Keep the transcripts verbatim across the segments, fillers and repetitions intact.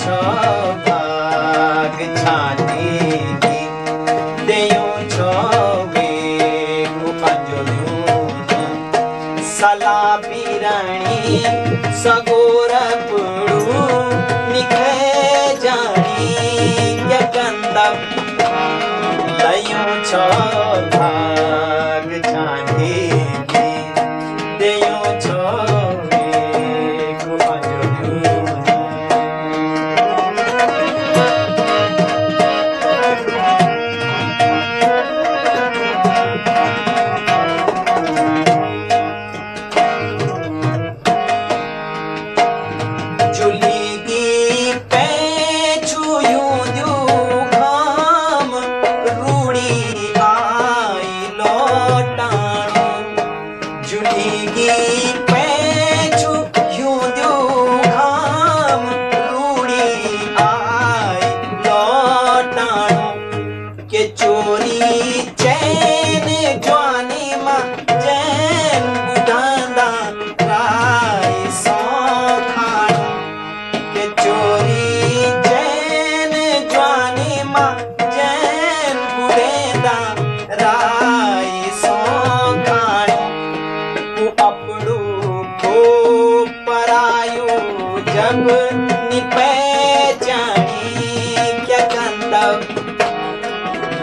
छो भाग छांटी की देयूं छो वेगु पंजो यूं सला पीराणी सगोर पुड़ू निखे जानी के गंदम लयूं छो भाग छांटी की देयूं छो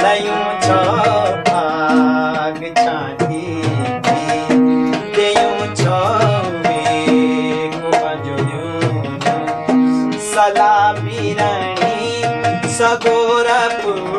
लयूं छो भाग छांटी की देयूं छो वेगु पंजो यूं सला पीराणी सगोर पुड़ू।